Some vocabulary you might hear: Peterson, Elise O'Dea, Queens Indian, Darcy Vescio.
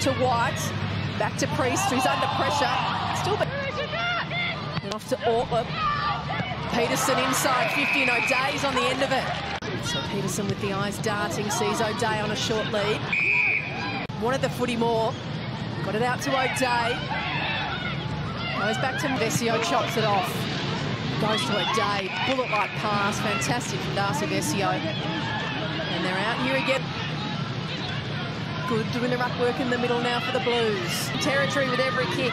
to White, back to Priest, who's under pressure. Still and off to Ortler. Peterson inside 50 and O'Dea's on the end of it. So Peterson with the eyes darting, sees O'Dea on a short lead. Wanted the footy more. Got it out to O'Dea. Goes back to Vescio, chops it off. Goes to O'Dea, bullet-like pass. Fantastic from Darcy Vescio. And they're out here again. Good, doing the ruck work in the middle now for the Blues. Territory with every kick.